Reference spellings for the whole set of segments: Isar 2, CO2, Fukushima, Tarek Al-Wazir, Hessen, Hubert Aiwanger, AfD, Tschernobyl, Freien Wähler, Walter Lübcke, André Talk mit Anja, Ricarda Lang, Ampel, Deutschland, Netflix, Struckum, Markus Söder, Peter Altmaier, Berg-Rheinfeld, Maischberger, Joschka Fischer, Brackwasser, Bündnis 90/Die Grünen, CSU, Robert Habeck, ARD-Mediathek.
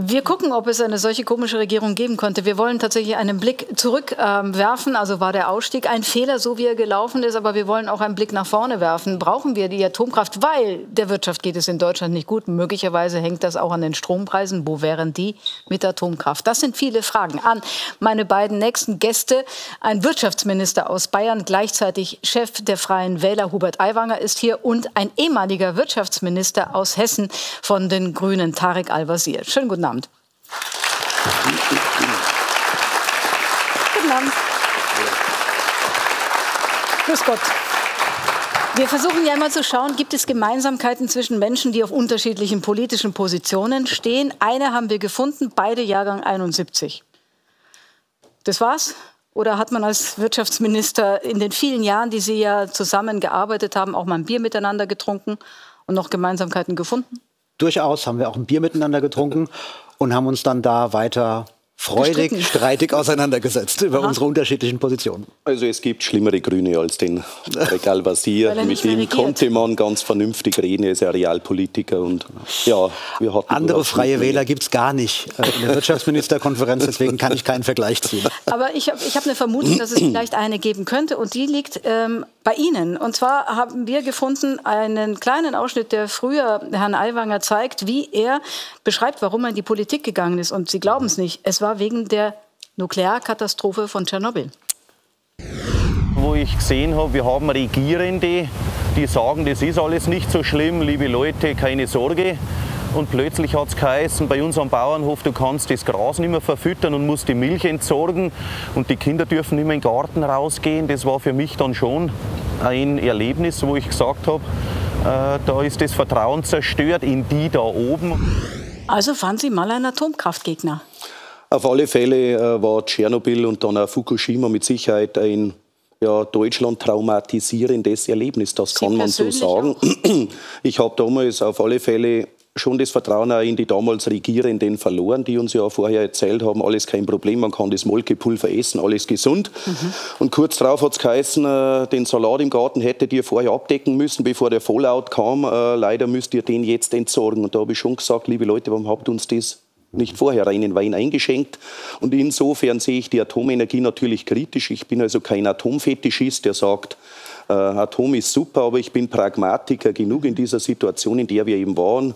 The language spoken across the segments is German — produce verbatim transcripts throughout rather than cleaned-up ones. Wir gucken, ob es eine solche komische Regierung geben konnte. Wir wollen tatsächlich einen Blick zurück ähm, werfen. Also war der Ausstieg ein Fehler, so wie er gelaufen ist. Aber wir wollen auch einen Blick nach vorne werfen. Brauchen wir die Atomkraft, weil der Wirtschaft geht es in Deutschland nicht gut. Möglicherweise hängt das auch an den Strompreisen. Wo wären die mit Atomkraft? Das sind viele Fragen an meine beiden nächsten Gäste. Ein Wirtschaftsminister aus Bayern, gleichzeitig Chef der Freien Wähler, Hubert Aiwanger, ist hier. Und ein ehemaliger Wirtschaftsminister aus Hessen von den Grünen, Tarek Al-Wazir. Schönen guten Abend. Abend. Guten Abend. Grüß Gott. Wir versuchen ja immer zu schauen, gibt es Gemeinsamkeiten zwischen Menschen, die auf unterschiedlichen politischen Positionen stehen. Eine haben wir gefunden, beide Jahrgang einundsiebzig. Das war's? Oder hat man als Wirtschaftsminister in den vielen Jahren, die Sie ja zusammen gearbeitet haben, auch mal ein Bier miteinander getrunken und noch Gemeinsamkeiten gefunden? Durchaus haben wir auch ein Bier miteinander getrunken und haben uns dann da weiter freudig, Gestritten. streitig auseinandergesetzt über Aha. unsere unterschiedlichen Positionen. Also es gibt schlimmere Grüne als den Tarek Al-Wazir. Mit ihm konnte man ganz vernünftig reden. Er ist ja Realpolitiker. Und, ja, wir hatten andere Freie Wähler gibt es gar nicht in der Wirtschaftsministerkonferenz. Deswegen kann ich keinen Vergleich ziehen. Aber ich habe ich hab eine Vermutung, dass es vielleicht eine geben könnte. Und die liegt ähm, bei Ihnen. Und zwar haben wir gefunden einen kleinen Ausschnitt, der früher Herrn Aiwanger zeigt, wie er beschreibt, warum er in die Politik gegangen ist. Und Sie glauben es nicht, es war wegen der Nuklearkatastrophe von Tschernobyl. Wo ich gesehen habe, wir haben Regierende, die sagen, das ist alles nicht so schlimm, liebe Leute, keine Sorge. Und plötzlich hat es geheißen, bei uns am Bauernhof, du kannst das Gras nicht mehr verfüttern und musst die Milch entsorgen. Und die Kinder dürfen nicht mehr in den Garten rausgehen. Das war für mich dann schon ein Erlebnis, wo ich gesagt habe, äh, da ist das Vertrauen zerstört in die da oben. Also waren Sie mal ein Atomkraftgegner? Auf alle Fälle war Tschernobyl und dann auch Fukushima mit Sicherheit ein ja, Deutschland traumatisierendes Erlebnis, das Sie kann man so sagen. Auch? Ich habe damals auf alle Fälle schon das Vertrauen auch in die damals Regierenden verloren, die uns ja vorher erzählt haben, alles kein Problem, man kann das Molkepulver essen, alles gesund. Mhm. Und kurz darauf hat es geheißen, den Salat im Garten hättet ihr vorher abdecken müssen, bevor der Fallout kam, leider müsst ihr den jetzt entsorgen. Und da habe ich schon gesagt, liebe Leute, warum habt uns das nicht vorher reinen Wein eingeschenkt. Und insofern sehe ich die Atomenergie natürlich kritisch. Ich bin also kein Atomfetischist, der sagt, äh, Atom ist super, aber ich bin Pragmatiker genug in dieser Situation, in der wir eben waren,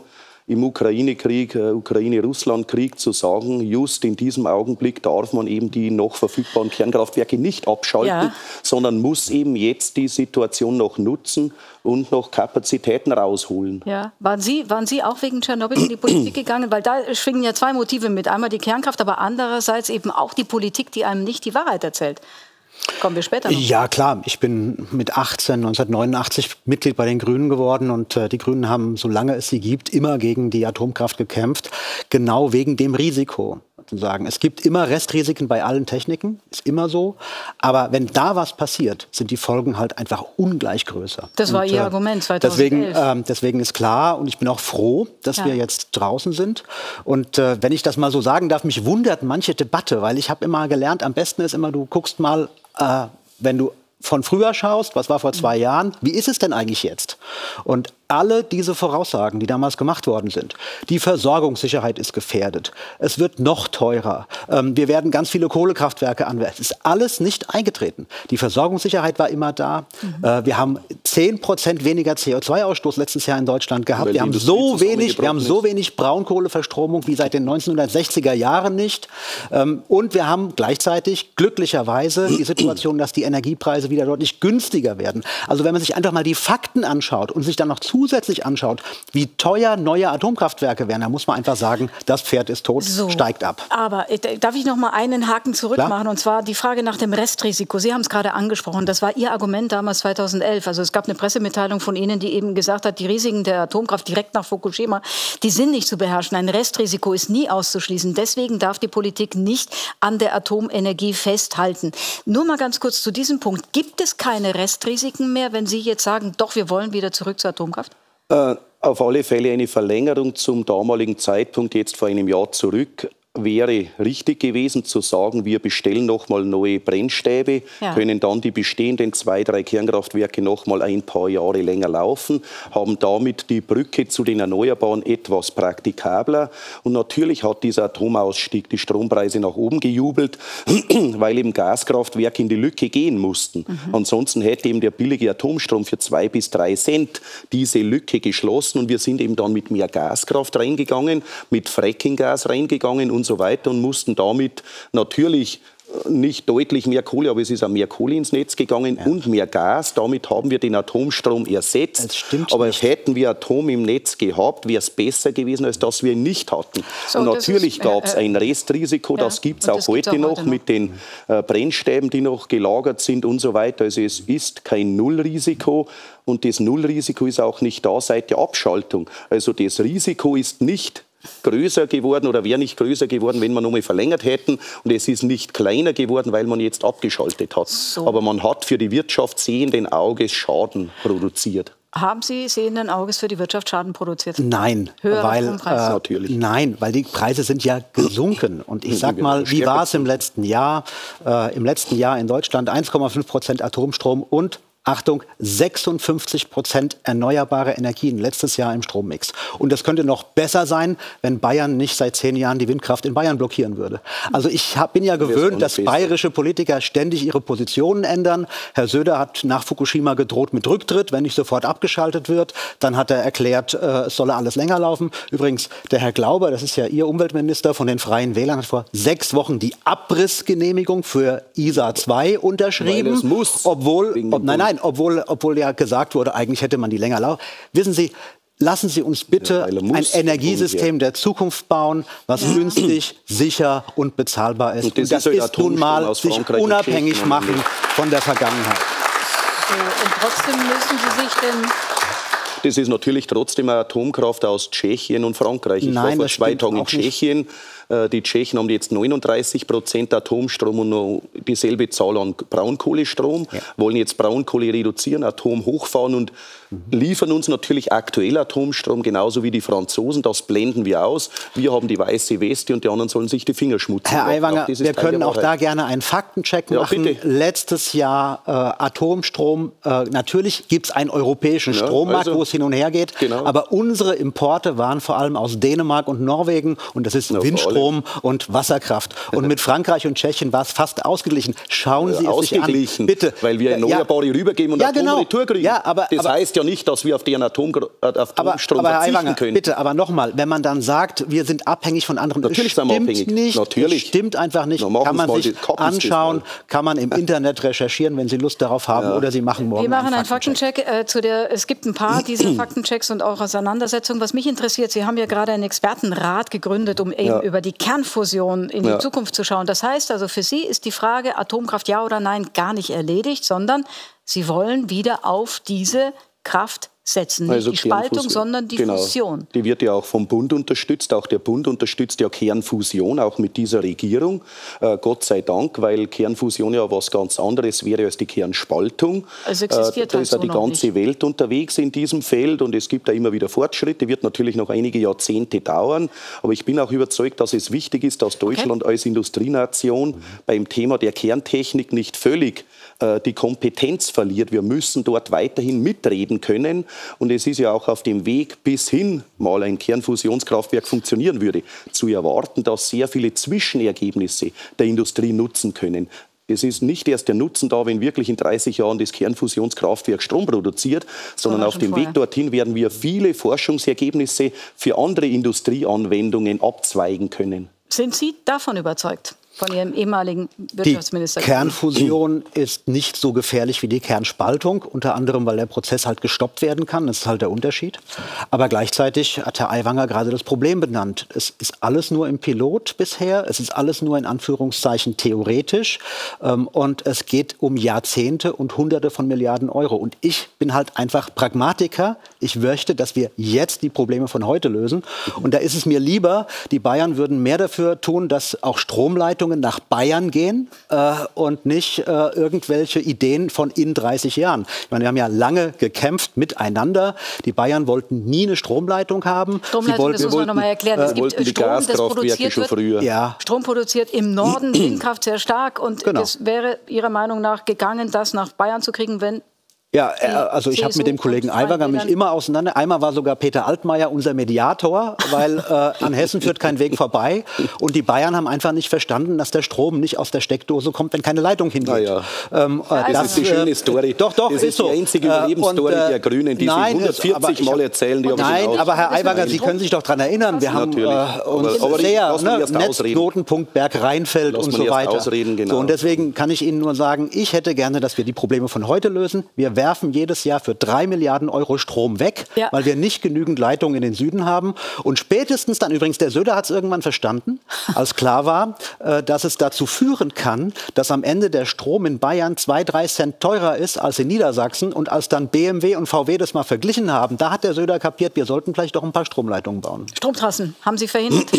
im Ukraine-Krieg, äh, Ukraine-Russland-Krieg zu sagen, just in diesem Augenblick darf man eben die noch verfügbaren Kernkraftwerke nicht abschalten, ja. sondern muss eben jetzt die Situation noch nutzen und noch Kapazitäten rausholen. Ja. Waren Sie, waren Sie auch wegen Tschernobyl in die Politik gegangen? Weil da schwingen ja zwei Motive mit. Einmal die Kernkraft, aber andererseits eben auch die Politik, die einem nicht die Wahrheit erzählt. Kommen wir später noch. Ja, klar. Ich bin mit achtzehn, neunzehnhundertneunundachtzig Mitglied bei den Grünen geworden. Und äh, die Grünen haben, solange es sie gibt, immer gegen die Atomkraft gekämpft. Genau wegen dem Risiko. Sagen. Es gibt immer Restrisiken bei allen Techniken, ist immer so. Aber wenn da was passiert, sind die Folgen halt einfach ungleich größer. Das war und, Ihr äh, Argument zweitausendelf. Deswegen, äh, deswegen ist klar und ich bin auch froh, dass ja. wir jetzt draußen sind. Und äh, wenn ich das mal so sagen darf, mich wundert manche Debatte, weil ich habe immer gelernt, am besten ist immer, du guckst mal, äh, wenn du von früher schaust, was war vor zwei Jahren, wie ist es denn eigentlich jetzt? Und alle diese Voraussagen, die damals gemacht worden sind, die Versorgungssicherheit ist gefährdet, es wird noch teurer, ähm, wir werden ganz viele Kohlekraftwerke anwerfen, es ist alles nicht eingetreten. Die Versorgungssicherheit war immer da, mhm. äh, wir haben zehn Prozent weniger C O zwei Ausstoß letztes Jahr in Deutschland gehabt, Weil wir haben, so wenig, wir haben so wenig Braunkohleverstromung wie seit den neunzehnhundertsechziger Jahren nicht ähm, und wir haben gleichzeitig glücklicherweise die Situation, dass die Energiepreise wieder deutlich günstiger werden. Also wenn man sich einfach mal die Fakten anschaut und sich dann noch zu zusätzlich anschaut, wie teuer neue Atomkraftwerke wären, da muss man einfach sagen, das Pferd ist tot, so, steigt ab. Aber darf ich noch mal einen Haken zurück machen? Klar? Und zwar die Frage nach dem Restrisiko. Sie haben es gerade angesprochen, das war Ihr Argument damals zweitausendelf. Also es gab eine Pressemitteilung von Ihnen, die eben gesagt hat, die Risiken der Atomkraft direkt nach Fukushima, die sind nicht zu beherrschen. Ein Restrisiko ist nie auszuschließen. Deswegen darf die Politik nicht an der Atomenergie festhalten. Nur mal ganz kurz zu diesem Punkt. Gibt es keine Restrisiken mehr, wenn Sie jetzt sagen, doch, wir wollen wieder zurück zur Atomkraft? Auf alle Fälle eine Verlängerung zum damaligen Zeitpunkt, jetzt vor einem Jahr zurück, wäre richtig gewesen zu sagen, wir bestellen nochmal neue Brennstäbe, ja. können dann die bestehenden zwei, drei Kernkraftwerke nochmal ein paar Jahre länger laufen, haben damit die Brücke zu den Erneuerbaren etwas praktikabler. Und natürlich hat dieser Atomausstieg die Strompreise nach oben gejubelt, weil eben Gaskraftwerke in die Lücke gehen mussten. Mhm. Ansonsten hätte eben der billige Atomstrom für zwei bis drei Cent diese Lücke geschlossen und wir sind eben dann mit mehr Gaskraft reingegangen, mit Frackinggas reingegangen und und so weiter und mussten damit natürlich nicht deutlich mehr Kohle, aber es ist auch mehr Kohle ins Netz gegangen ja. und mehr Gas. Damit haben wir den Atomstrom ersetzt. Das stimmt aber nicht. Hätten wir Atom im Netz gehabt, wäre es besser gewesen, als dass wir ihn nicht hatten. So, und natürlich gab es äh, ein Restrisiko, ja, das gibt es auch, auch heute noch, mit den äh, Brennstäben, die noch gelagert sind und so weiter. Also es ist kein Nullrisiko. Und das Nullrisiko ist auch nicht da seit der Abschaltung. Also das Risiko ist nicht größer geworden oder wäre nicht größer geworden, wenn wir noch mal verlängert hätten. Und es ist nicht kleiner geworden, weil man jetzt abgeschaltet hat. So. Aber man hat für die Wirtschaft sehenden Auges Schaden produziert. Haben Sie sehenden Auges für die Wirtschaft Schaden produziert? Nein, weil, äh, natürlich. Nein, weil die Preise sind ja gesunken. Und ich sag mal, wie war es im letzten Jahr? Äh, Im letzten Jahr in Deutschland eins Komma fünf Prozent Atomstrom und Achtung, sechsundfünfzig Prozent erneuerbare Energien letztes Jahr im Strommix. Und das könnte noch besser sein, wenn Bayern nicht seit zehn Jahren die Windkraft in Bayern blockieren würde. Also ich hab, bin ja gewöhnt, dass bayerische Politiker ständig ihre Positionen ändern. Herr Söder hat nach Fukushima gedroht mit Rücktritt, wenn nicht sofort abgeschaltet wird. Dann hat er erklärt, äh, es solle alles länger laufen. Übrigens, der Herr Glauber, das ist ja Ihr Umweltminister von den Freien Wählern, hat vor sechs Wochen die Abrissgenehmigung für Isar zwei unterschrieben. Weil es muss. Obwohl, ob, nein, nein. Obwohl, obwohl ja gesagt wurde, eigentlich hätte man die länger laufen. Wissen Sie, lassen Sie uns bitte ein Energiesystem der Zukunft bauen, was günstig, sicher und bezahlbar ist. Und das, und das ist, ist nun mal sich unabhängig machen von der Vergangenheit. So, und trotzdem müssen Sie sich denn... Das ist natürlich trotzdem eine Atomkraft aus Tschechien und Frankreich. Ich Nein, war vor zwei Tagen in Tschechien. Nicht. Die Tschechen haben jetzt neununddreißig Prozent Atomstrom und noch dieselbe Zahl an Braunkohlestrom. Ja. Wollen jetzt Braunkohle reduzieren, Atom hochfahren und mhm. liefern uns natürlich aktuell Atomstrom, genauso wie die Franzosen. Das blenden wir aus. Wir haben die weiße Weste und die anderen sollen sich die Finger schmutzen. Herr Aiwanger, wir können auch da gerne einen Faktencheck machen. Ja, letztes Jahr äh, Atomstrom. Äh, natürlich gibt es einen europäischen ja, Strommarkt, also, wo es hin und her geht. Genau. Aber unsere Importe waren vor allem aus Dänemark und Norwegen. Und das ist ja, Windstrom und Wasserkraft. Und mit Frankreich und Tschechien war es fast ausgeglichen. Schauen Sie ja, es sich an. Bitte. Weil wir Erneuerbare ja, rübergeben und ja, genau. Atomretour kriegen. Ja, aber, das aber, heißt ja nicht, dass wir auf den Atom, auf Atomstrom aber, aber verzichten Aiwanger, können. Bitte, aber nochmal, wenn man dann sagt, wir sind abhängig von anderen, natürlich stimmt abhängig. Nicht. Natürlich. Stimmt einfach nicht. Kann man sich anschauen, kann man im Internet recherchieren, wenn Sie Lust darauf haben. Ja. Oder Sie machen morgen wir machen einen, einen Faktencheck. Äh, zu der, es gibt ein paar, die Faktenchecks und auch Auseinandersetzungen. Was mich interessiert, Sie haben ja gerade einen Expertenrat gegründet, um eben ja. über die Kernfusion in ja. die Zukunft zu schauen. Das heißt also, für Sie ist die Frage Atomkraft ja oder nein gar nicht erledigt, sondern Sie wollen wieder auf diese Kraft setzen. Nicht also die Spaltung, sondern die genau. Fusion. Die wird ja auch vom Bund unterstützt. Auch der Bund unterstützt ja Kernfusion, auch mit dieser Regierung. Äh, Gott sei Dank, weil Kernfusion ja was ganz anderes wäre als die Kernspaltung. Also existiert äh, da ist ja so die ganze nicht. Welt unterwegs in diesem Feld und es gibt da immer wieder Fortschritte. Wird natürlich noch einige Jahrzehnte dauern. Aber ich bin auch überzeugt, dass es wichtig ist, dass Deutschland okay. als Industrienation mhm. beim Thema der Kerntechnik nicht völlig äh, die Kompetenz verliert. Wir müssen dort weiterhin mitreden können. Und es ist ja auch auf dem Weg, bis hin mal ein Kernfusionskraftwerk funktionieren würde, zu erwarten, dass sehr viele Zwischenergebnisse der Industrie nutzen können. Es ist nicht erst der Nutzen da, wenn wirklich in dreißig Jahren das Kernfusionskraftwerk Strom produziert, sondern auf dem vorher. Weg dorthin werden wir viele Forschungsergebnisse für andere Industrieanwendungen abzweigen können. Sind Sie davon überzeugt? Von Ihrem ehemaligen Wirtschaftsminister. Die Kernfusion ist nicht so gefährlich wie die Kernspaltung, unter anderem, weil der Prozess halt gestoppt werden kann. Das ist halt der Unterschied. Aber gleichzeitig hat Herr Aiwanger gerade das Problem benannt. Es ist alles nur im Pilot bisher. Es ist alles nur in Anführungszeichen theoretisch. Und es geht um Jahrzehnte und Hunderte von Milliarden Euro. Und ich bin halt einfach Pragmatiker. Ich möchte, dass wir jetzt die Probleme von heute lösen. Und da ist es mir lieber, die Bayern würden mehr dafür tun, dass auch Stromleitungen Zeitungen nach Bayern gehen äh, und nicht äh, irgendwelche Ideen von in dreißig Jahren. Ich meine, wir haben ja lange gekämpft miteinander. Die Bayern wollten nie eine Stromleitung haben. Stromleitung, Sie wollten, das muss man nochmal erklären. Es gibt Strom, Gas, das produziert schon wird. Ja. Strom produziert im Norden, Windkraft sehr stark. Und genau. Es wäre Ihrer Meinung nach gegangen, das nach Bayern zu kriegen, wenn... Ja, also ich habe mit dem Kollegen Aiwanger mich immer auseinander. Einmal war sogar Peter Altmaier unser Mediator, weil äh, an Hessen führt kein Weg vorbei. Und die Bayern haben einfach nicht verstanden, dass der Strom nicht aus der Steckdose kommt, wenn keine Leitung hingeht. Ja. Ähm, ja, das, das ist die schöne Story. Doch, doch, das ist, ist so. Die einzige Lebensstory äh, äh, der Grünen, die nein, sie hundertvierzig ich, Mal erzählen. Die nein, aber, aber Herr Aiwanger, Sie können sich doch daran erinnern. Wir haben äh, uns aber sehr, ne, Netzknotenpunkt Berg-Rheinfeld und so weiter. Ausreden, genau. So, und deswegen kann ich Ihnen nur sagen, ich hätte gerne, dass wir die Probleme von heute lösen. Wir Wir werfen jedes Jahr für drei Milliarden Euro Strom weg, ja. weil wir nicht genügend Leitungen in den Süden haben. Und spätestens dann, übrigens, der Söder hat es irgendwann verstanden, als klar war, äh, dass es dazu führen kann, dass am Ende der Strom in Bayern zwei, drei Cent teurer ist als in Niedersachsen. Und als dann B M W und V W das mal verglichen haben, da hat der Söder kapiert, wir sollten vielleicht doch ein paar Stromleitungen bauen. Stromtrassen haben Sie verhindert?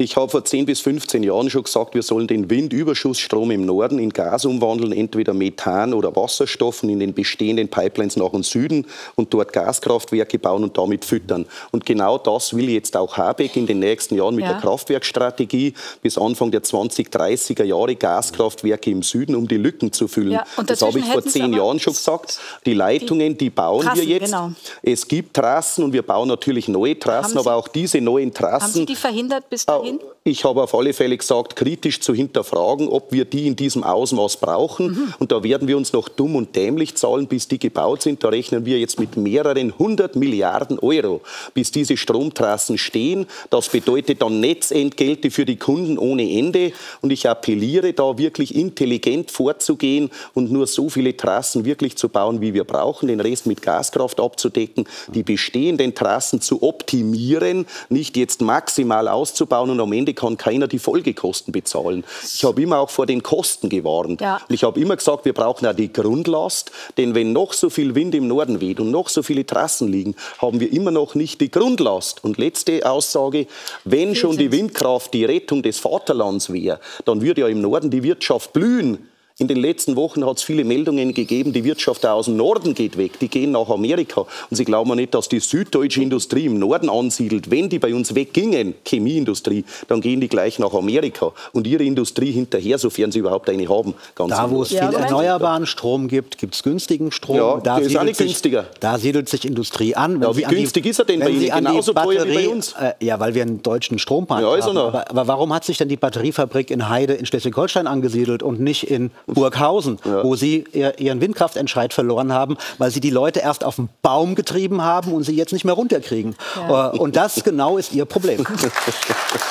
Ich habe vor zehn bis fünfzehn Jahren schon gesagt, wir sollen den Windüberschussstrom im Norden in Gas umwandeln, entweder Methan oder Wasserstoffen in den bestehenden Pipelines nach dem Süden und dort Gaskraftwerke bauen und damit füttern. Und genau das will jetzt auch Habeck in den nächsten Jahren mit ja. der Kraftwerkstrategie bis Anfang der zwanzig dreißiger Jahre Gaskraftwerke im Süden, um die Lücken zu füllen. Ja, das habe ich vor zehn Jahren schon gesagt. Die Leitungen, die bauen Trassen, wir jetzt. Genau. Es gibt Trassen und wir bauen natürlich neue Trassen, Sie, aber auch diese neuen Trassen... Haben Sie die verhindert bis dahin? Ich habe auf alle Fälle gesagt, kritisch zu hinterfragen, ob wir die in diesem Ausmaß brauchen. Mhm. Und da werden wir uns noch dumm und dämlich zahlen, bis die gebaut sind. Da rechnen wir jetzt mit mehreren hundert Milliarden Euro, bis diese Stromtrassen stehen. Das bedeutet dann Netzentgelte für die Kunden ohne Ende. Und ich appelliere da wirklich intelligent vorzugehen und nur so viele Trassen wirklich zu bauen, wie wir brauchen, den Rest mit Gaskraft abzudecken, die bestehenden Trassen zu optimieren, nicht jetzt maximal auszubauen. Und Und am Ende kann keiner die Folgekosten bezahlen. Ich habe immer auch vor den Kosten gewarnt. Ja. Und ich habe immer gesagt, wir brauchen auch die Grundlast. Denn wenn noch so viel Wind im Norden weht und noch so viele Trassen liegen, haben wir immer noch nicht die Grundlast. Und letzte Aussage, wenn schon die Windkraft die Rettung des Vaterlands wäre, dann würde ja im Norden die Wirtschaft blühen. In den letzten Wochen hat es viele Meldungen gegeben, die Wirtschaft aus dem Norden geht weg, die gehen nach Amerika. Und Sie glauben nicht, dass die süddeutsche Industrie im Norden ansiedelt. Wenn die bei uns weggingen, Chemieindustrie, dann gehen die gleich nach Amerika. Und ihre Industrie hinterher, sofern sie überhaupt eine haben. Ganz da, wo es viel ja, erneuerbaren Strom gibt, gibt es günstigen Strom. Ja, da ist auch nicht günstiger. Sich, da siedelt sich Industrie an. Wenn ja, wie an günstig die, ist er denn bei Ihnen? Genauso teuer wie bei uns? Äh, ja, weil wir einen deutschen Strommarkt ja, haben. Aber, aber warum hat sich denn die Batteriefabrik in Heide in Schleswig-Holstein angesiedelt und nicht in Burghausen, ja. wo sie ihren Windkraftentscheid verloren haben, weil sie die Leute erst auf den Baum getrieben haben und sie jetzt nicht mehr runterkriegen. Ja. Und das genau ist ihr Problem. Apropos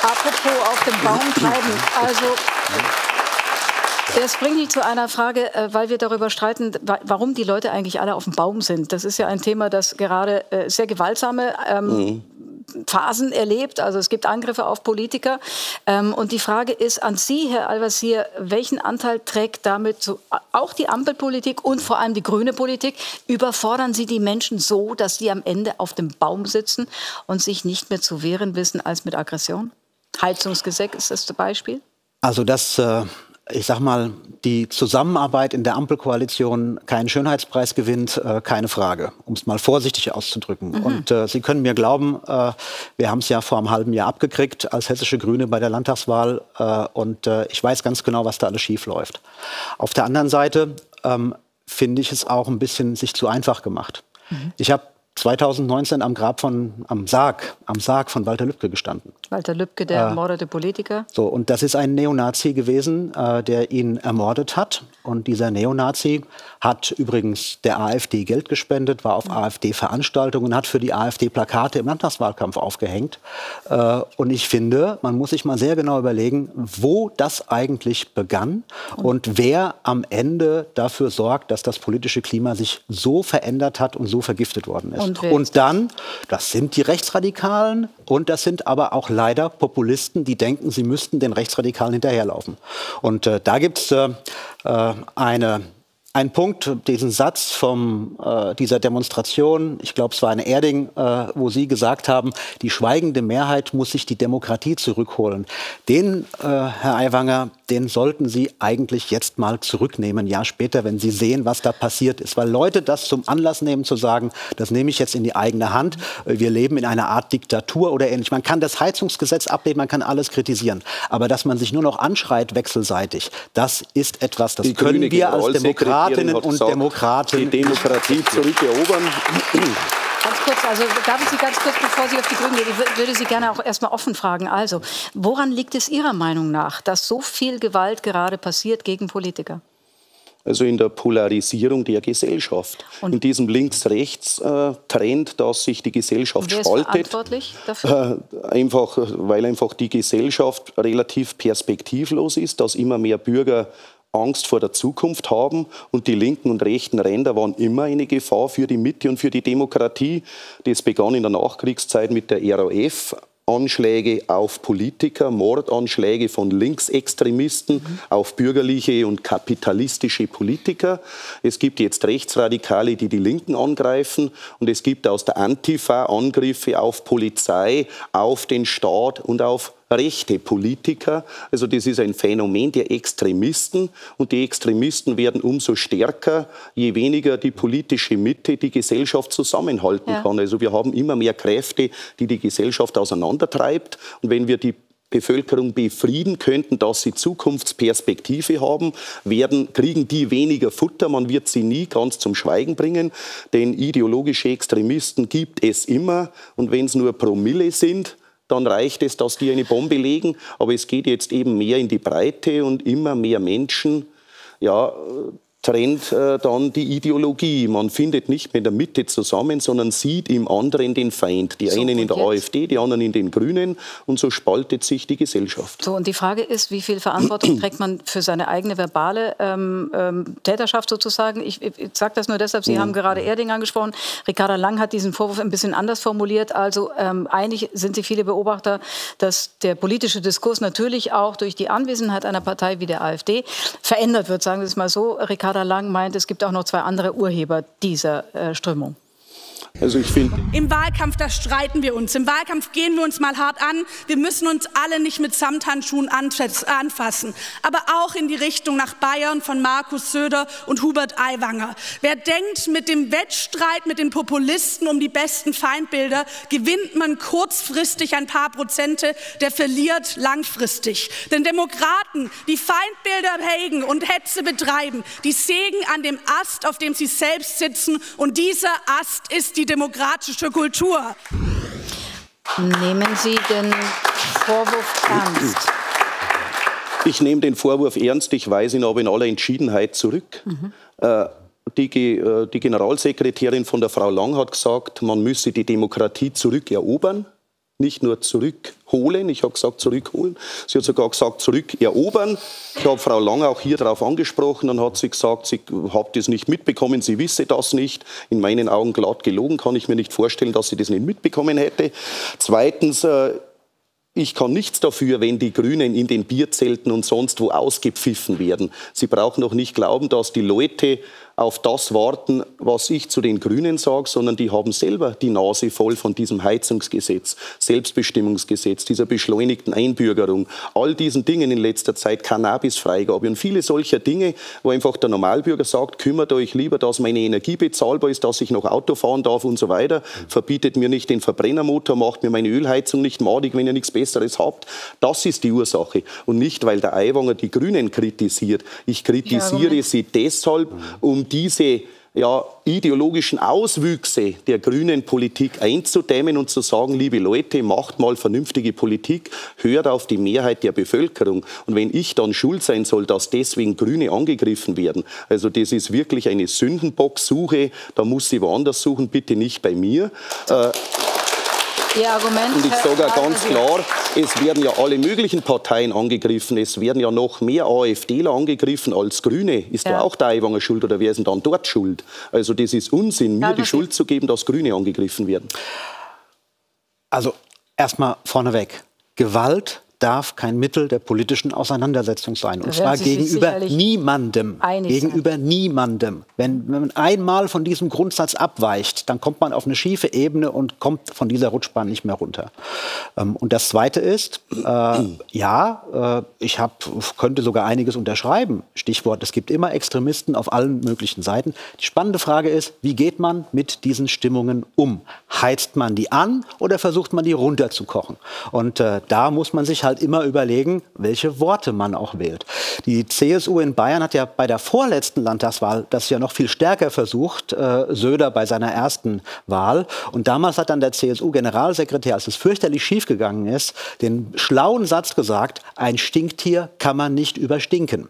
auf den Baum treiben, also... Das bringt mich zu einer Frage, weil wir darüber streiten, warum die Leute eigentlich alle auf dem Baum sind. Das ist ja ein Thema, das gerade sehr gewaltsame ähm, mhm. Phasen erlebt. Also es gibt Angriffe auf Politiker. Ähm, und die Frage ist an Sie, Herr Al-Wazir, welchen Anteil trägt damit so, auch die Ampelpolitik und vor allem die grüne Politik? Überfordern Sie die Menschen so, dass sie am Ende auf dem Baum sitzen und sich nicht mehr zu wehren wissen als mit Aggression? Heizungsgesetz ist das Beispiel. Also das... Äh Ich sag mal, die Zusammenarbeit in der Ampelkoalition keinen Schönheitspreis gewinnt, äh, keine Frage, um es mal vorsichtig auszudrücken. Mhm. Und äh, Sie können mir glauben, äh, wir haben es ja vor einem halben Jahr abgekriegt als hessische Grüne bei der Landtagswahl. Äh, und äh, ich weiß ganz genau, was da alles schief läuft. Auf der anderen Seite ähm, finde ich es auch ein bisschen sich zu einfach gemacht. Mhm. Ich habe zweitausendneunzehn am Grab von, am Sarg, am Sarg von Walter Lübcke gestanden. Walter Lübcke, der äh, ermordete Politiker. So, und das ist ein Neonazi gewesen, äh, der ihn ermordet hat. Und dieser Neonazi hat übrigens der AfD Geld gespendet, war auf mhm. AfD-Veranstaltungen, hat für die AfD Plakate im Landtagswahlkampf aufgehängt. Äh, und ich finde, man muss sich mal sehr genau überlegen, wo das eigentlich begann mhm. und wer am Ende dafür sorgt, dass das politische Klima sich so verändert hat und so vergiftet worden ist. Und Und dann, das sind die Rechtsradikalen und das sind aber auch leider Populisten, die denken, sie müssten den Rechtsradikalen hinterherlaufen. Und äh, da gibt es äh, eine... Ein Punkt, diesen Satz von äh, dieser Demonstration, ich glaube, es war in Erding, äh, wo Sie gesagt haben, die schweigende Mehrheit muss sich die Demokratie zurückholen. Den, äh, Herr Aiwanger, den sollten Sie eigentlich jetzt mal zurücknehmen, ein Jahr später, wenn Sie sehen, was da passiert ist. Weil Leute das zum Anlass nehmen, zu sagen, das nehme ich jetzt in die eigene Hand, wir leben in einer Art Diktatur oder ähnlich. Man kann das Heizungsgesetz ablehnen, man kann alles kritisieren. Aber dass man sich nur noch anschreit wechselseitig, das ist etwas, das die können Grüne wir als Demokraten Demokratinnen und gesagt, Demokraten. Die Demokratie zurückerobern. Ganz kurz, also darf ich Sie ganz kurz, bevor Sie auf die Grünen gehen, ich würde Sie gerne auch erstmal offen fragen. Also, woran liegt es Ihrer Meinung nach, dass so viel Gewalt gerade passiert gegen Politiker? Also in der Polarisierung der Gesellschaft. Und in diesem Links-Rechts-Trend, dass sich die Gesellschaft spaltet. Wer ist verantwortlich dafür? Äh, einfach, weil einfach die Gesellschaft relativ perspektivlos ist, dass immer mehr Bürger Angst vor der Zukunft haben und die linken und rechten Ränder waren immer eine Gefahr für die Mitte und für die Demokratie. Das begann in der Nachkriegszeit mit der R A F. Anschläge auf Politiker, Mordanschläge von Linksextremisten, mhm, auf bürgerliche und kapitalistische Politiker. Es gibt jetzt Rechtsradikale, die die Linken angreifen. Und es gibt aus der Antifa Angriffe auf Polizei, auf den Staat und auf rechte Politiker. Also das ist ein Phänomen der Extremisten. Und die Extremisten werden umso stärker, je weniger die politische Mitte die Gesellschaft zusammenhalten, ja, kann. Also wir haben immer mehr Kräfte, die die Gesellschaft auseinandertreibt. Und wenn wir die Bevölkerung befrieden könnten, dass sie Zukunftsperspektive haben, werden, kriegen die weniger Futter. Man wird sie nie ganz zum Schweigen bringen, denn ideologische Extremisten gibt es immer. Und wenn es nur Promille sind, dann reicht es, dass die eine Bombe legen. Aber es geht jetzt eben mehr in die Breite und immer mehr Menschen, ja, trennt äh, dann die Ideologie. Man findet nicht mehr in der Mitte zusammen, sondern sieht im anderen den Feind. Die so, einen in der jetzt? AfD, die anderen in den Grünen. Und so spaltet sich die Gesellschaft. So, und die Frage ist, wie viel Verantwortung trägt man für seine eigene verbale ähm, ähm, Täterschaft sozusagen? Ich, ich sage das nur deshalb, Sie mhm. haben gerade Erding angesprochen. Ricarda Lang hat diesen Vorwurf ein bisschen anders formuliert. Also ähm, einig sind sich viele Beobachter, dass der politische Diskurs natürlich auch durch die Anwesenheit einer Partei wie der AfD verändert wird. Sagen wir es mal so, Ricarda Lang meint, es gibt auch noch zwei andere Urheber dieser äh, Strömung. Also ich finde, im Wahlkampf, da streiten wir uns. Im Wahlkampf gehen wir uns mal hart an. Wir müssen uns alle nicht mit Samthandschuhen anfassen. Aber auch in die Richtung nach Bayern von Markus Söder und Hubert Aiwanger. Wer denkt, mit dem Wettstreit mit den Populisten um die besten Feindbilder gewinnt man kurzfristig ein paar Prozente, der verliert langfristig. Denn Demokraten, die Feindbilder hegen und Hetze betreiben, die sägen an dem Ast, auf dem sie selbst sitzen. Und dieser Ast ist die demokratische Kultur. Nehmen Sie den Vorwurf ernst? Ich nehme den Vorwurf ernst, ich weise ihn aber in aller Entschiedenheit zurück. Mhm. Äh, die, die Generalsekretärin von der Frau Lang hat gesagt, man müsse die Demokratie zurückerobern, nicht nur zurückholen. Ich habe gesagt, zurückholen. Sie hat sogar gesagt, zurückerobern. Ich habe Frau Lang auch hier darauf angesprochen. Dann hat sie gesagt, sie hat das nicht mitbekommen, sie wisse das nicht. In meinen Augen glatt gelogen, kann ich mir nicht vorstellen, dass sie das nicht mitbekommen hätte. Zweitens, äh, ich kann nichts dafür, wenn die Grünen in den Bierzelten und sonst wo ausgepfiffen werden. Sie brauchen doch nicht glauben, dass die Leute auf das warten, was ich zu den Grünen sage, sondern die haben selber die Nase voll von diesem Heizungsgesetz, Selbstbestimmungsgesetz, dieser beschleunigten Einbürgerung, all diesen Dingen in letzter Zeit, Cannabisfreigabe und viele solcher Dinge, wo einfach der Normalbürger sagt, kümmert euch lieber, dass meine Energie bezahlbar ist, dass ich noch Auto fahren darf und so weiter, verbietet mir nicht den Verbrennermotor, macht mir meine Ölheizung nicht madig, wenn ihr nichts Besseres habt. Das ist die Ursache und nicht, weil der Aiwanger die Grünen kritisiert. Ich kritisiere ja, sie deshalb, um diese ja, ideologischen Auswüchse der grünen Politik einzudämmen und zu sagen, liebe Leute, macht mal vernünftige Politik, hört auf die Mehrheit der Bevölkerung. Und wenn ich dann schuld sein soll, dass deswegen Grüne angegriffen werden, also das ist wirklich eine Sündenbocksuche, da muss sie woanders suchen, bitte nicht bei mir. Äh, Ihr Argument, und ich sage auch ganz klar, es werden ja alle möglichen Parteien angegriffen. Es werden ja noch mehr AfDler angegriffen als Grüne. Ist ja da auch der Aiwanger schuld oder wer ist denn dann dort schuld? Also das ist Unsinn, mir die Schuld zu geben, dass Grüne angegriffen werden. Also erstmal vorneweg, Gewalt darf kein Mittel der politischen Auseinandersetzung sein. Und zwar gegenüber niemandem. Gegenüber niemandem. Wenn, wenn man einmal von diesem Grundsatz abweicht, dann kommt man auf eine schiefe Ebene und kommt von dieser Rutschbahn nicht mehr runter. Ähm, und das Zweite ist, äh, ja, äh, ich hab, könnte sogar einiges unterschreiben. Stichwort, es gibt immer Extremisten auf allen möglichen Seiten. Die spannende Frage ist, wie geht man mit diesen Stimmungen um? Heizt man die an oder versucht man die runterzukochen? Und äh, da muss man sich halt immer überlegen, welche Worte man auch wählt. Die C S U in Bayern hat ja bei der vorletzten Landtagswahl das ja noch viel stärker versucht, äh, Söder bei seiner ersten Wahl. Und damals hat dann der C S U-Generalsekretär, als es fürchterlich schiefgegangen ist, den schlauen Satz gesagt, ein Stinktier kann man nicht überstinken.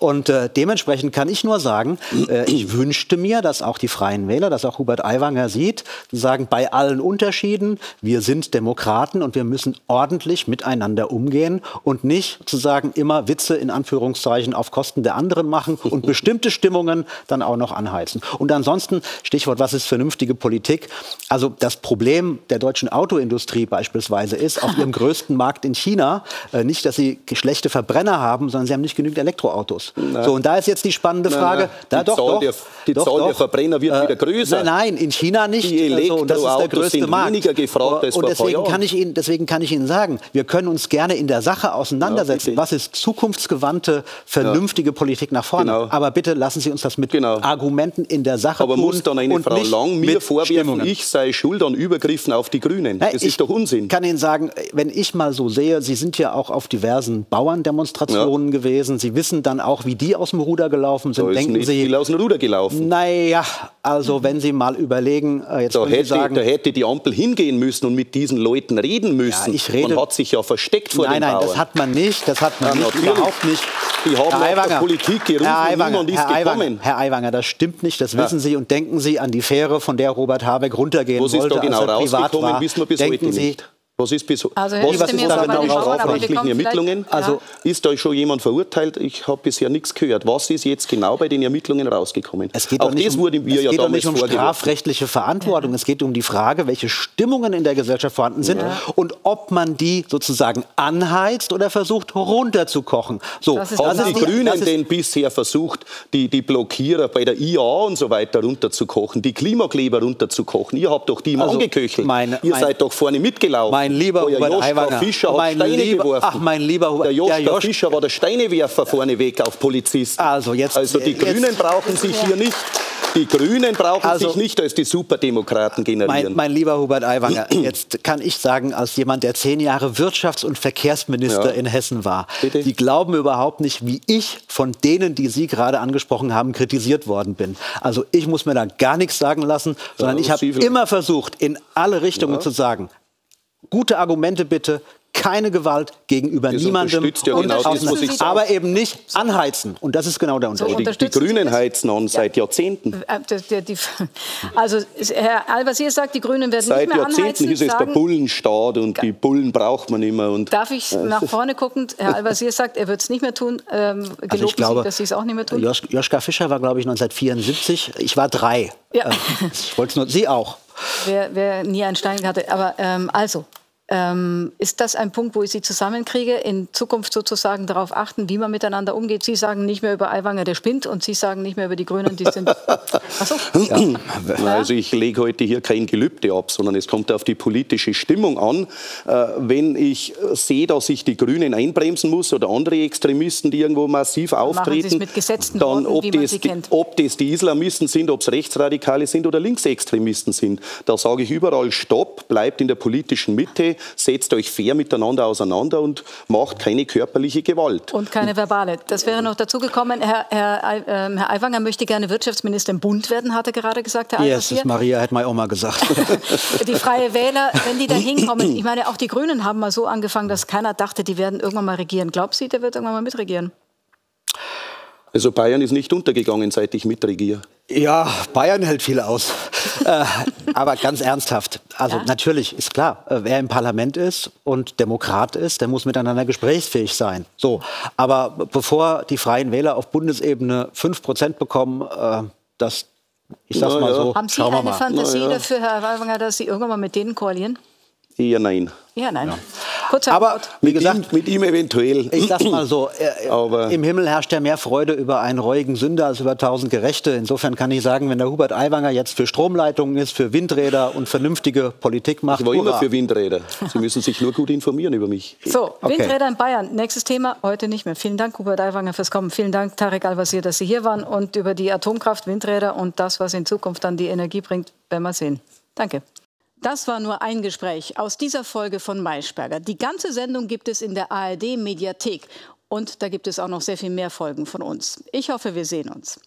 Und äh, dementsprechend kann ich nur sagen, äh, ich wünschte mir, dass auch die Freien Wähler, dass auch Hubert Aiwanger sieht, die sagen, bei allen Unterschieden, wir sind Demokraten und wir müssen ordentlich miteinander umgehen und nicht zu sagen, immer Witze in Anführungszeichen auf Kosten der anderen machen und bestimmte Stimmungen dann auch noch anheizen. Und ansonsten, Stichwort, was ist vernünftige Politik? Also das Problem der deutschen Autoindustrie beispielsweise ist, auf ihrem größten Markt in China, äh, nicht, dass sie schlechte Verbrenner haben, sondern sie haben nicht genügend Elektroautos. Nein. So, und da ist jetzt die spannende Frage. Nein, nein. Da, die doch, Zahl, doch, der, die doch, Zahl doch. der Verbrenner wird äh, wieder größer. Nein, nein, in China nicht. Die Elektroautos also, das ist der sind weniger gefragt als vor ein paar Jahren. Und deswegen kann ich Ihnen, deswegen kann ich Ihnen sagen, wir können uns gerne in der Sache auseinandersetzen. Ja, was ist zukunftsgewandte, vernünftige ja. Politik nach vorne? Genau. Aber bitte lassen Sie uns das mit genau. Argumenten in der Sache Aber tun. Aber muss dann eine Frau Lang mir vorwerfen, ich sei schuld an Übergriffen auf die Grünen? Nein, das ist doch Unsinn. Ich kann Ihnen sagen, wenn ich mal so sehe, Sie sind ja auch auf diversen Bauerndemonstrationen ja. gewesen. Sie wissen dann auch, wie die aus dem Ruder gelaufen sind. Da ist Denken nicht Sie, viel aus dem Ruder gelaufen. Naja, also wenn Sie mal überlegen, äh, jetzt da hätte, Sie sagen, da hätte die Ampel hingehen müssen und mit diesen Leuten reden müssen. Ja, ich rede, man hat sich ja versteckt vor nein, den Nein, nein, das hat man nicht. Das hat man ja, nicht, überhaupt nicht. Die haben Herr Aiwanger, auf Politik gerufen, Herr Aiwanger, niemand ist Herr Aiwanger, gekommen. Herr Aiwanger, das stimmt nicht. Das wissen ja. Sie und denken Sie an die Fähre, von der Robert Habeck runtergehen Was wollte, ist da genau als er privat war. Wissen wir bis denken heute nicht. Sie, Was ist bis also, was ist da genau bei den strafrechtlichen Ermittlungen? Also, ja. Ist da schon jemand verurteilt? Ich habe bisher nichts gehört. Was ist jetzt genau bei den Ermittlungen rausgekommen? Es geht doch nicht um strafrechtliche Verantwortung. Ja. Es geht um die Frage, welche Stimmungen in der Gesellschaft vorhanden sind ja. und ob man die sozusagen anheizt oder versucht runterzukochen. So, das ist, haben das die ist, Grünen ist, denn bisher versucht, die, die Blockierer bei der I A und so weiter runterzukochen, die Klimakleber runterzukochen? Ihr habt doch die mal also angeköchelt. Meine, Ihr meine, seid doch vorne mitgelaufen. Mein lieber Hubert Aiwanger, Fischer hat Steine lieber, geworfen. Ach, mein lieber Hubert, der Joschka Josch Fischer war der Steinewerfer vorneweg auf Polizisten. Also, jetzt, also die jetzt, Grünen brauchen sich hier nicht. Die Grünen brauchen also, sich nicht als die Superdemokraten generieren. Mein, mein lieber Hubert Aiwanger, jetzt kann ich sagen, als jemand, der zehn Jahre Wirtschafts- und Verkehrsminister ja. in Hessen war, Bitte? die glauben überhaupt nicht, wie ich von denen, die Sie gerade angesprochen haben, kritisiert worden bin. Also ich muss mir da gar nichts sagen lassen, sondern ja, ich habe immer versucht, in alle Richtungen ja. zu sagen, gute Argumente bitte, keine Gewalt gegenüber das niemandem, ja und genau das, aber eben nicht anheizen. Und das ist genau der Unterschied. So die, die Grünen das? heizen an ja. seit Jahrzehnten. Also Herr Al-Wazir sagt, die Grünen werden seit nicht mehr Jahrzehnten anheizen. Seit Jahrzehnten ist es der Bullenstaat und die Bullen braucht man immer. Und Darf ich nach vorne guckend, Herr Al-Wazir sagt, er wird es nicht mehr tun. Ähm, gelobt also ich glaube, Sie, dass Sie es auch nicht mehr tun. Jos Joschka Fischer war, glaube ich, neunzehnhundertvierundsiebzig. Ich war drei. Ja. Ich wollte nur, Sie auch. Wer, wer nie einen Stein hatte. Aber ähm, also, ähm, ist das ein Punkt, wo ich Sie zusammenkriege, in Zukunft sozusagen darauf achten, wie man miteinander umgeht? Sie sagen nicht mehr über Aiwanger, der spinnt, und Sie sagen nicht mehr über die Grünen, die sind... Ach so. ja. Also ich lege heute hier kein Gelübde ab, sondern es kommt auf die politische Stimmung an. Äh, wenn ich sehe, dass ich die Grünen einbremsen muss oder andere Extremisten, die irgendwo massiv auftreten, dann ob das, ob das die Islamisten sind, ob es Rechtsradikale sind oder Linksextremisten sind, da sage ich überall Stopp, bleibt in der politischen Mitte, setzt euch fair miteinander auseinander und macht keine körperliche Gewalt. Und keine verbale. Das wäre noch dazu gekommen. Herr, Herr, ähm, Herr Aiwanger möchte gerne Wirtschaftsminister im Bund werden, hat er gerade gesagt, Herr Al-Wazir. Yes, Maria hat meine Oma gesagt. Die Freie Wähler, wenn die da hinkommen, ich meine, auch die Grünen haben mal so angefangen, dass keiner dachte, die werden irgendwann mal regieren. Glaubt Sie, der wird irgendwann mal mitregieren? Also Bayern ist nicht untergegangen, seit ich mitregiere. Ja, Bayern hält viel aus. äh, aber ganz ernsthaft, also ja? natürlich ist klar, wer im Parlament ist und Demokrat ist, der muss miteinander gesprächsfähig sein. So, aber bevor die Freien Wähler auf Bundesebene fünf Prozent bekommen, äh, das, ich sag's mal so, schauen wir mal. Haben Sie eine Fantasie dafür, Herr Aiwanger, dass Sie irgendwann mal mit denen koalieren? Eher nein. Ja, nein. Ja. Kurzer Aber Antwort. Wie gesagt, mit ihm eventuell. Ich sag's mal so, äh, im Himmel herrscht ja mehr Freude über einen reuigen Sünder als über tausend Gerechte. Insofern kann ich sagen, wenn der Hubert Aiwanger jetzt für Stromleitungen ist, für Windräder und vernünftige Politik macht. Ich war immer für Windräder. Sie müssen sich nur gut informieren über mich. So, okay. Windräder in Bayern. Nächstes Thema, heute nicht mehr. Vielen Dank, Hubert Aiwanger, fürs Kommen. Vielen Dank, Tarek Al-Wazir, dass Sie hier waren. Und über die Atomkraft, Windräder und das, was in Zukunft dann die Energie bringt, werden wir sehen. Danke. Das war nur ein Gespräch aus dieser Folge von Maischberger. Die ganze Sendung gibt es in der A R D Mediathek. Und da gibt es auch noch sehr viel mehr Folgen von uns. Ich hoffe, wir sehen uns.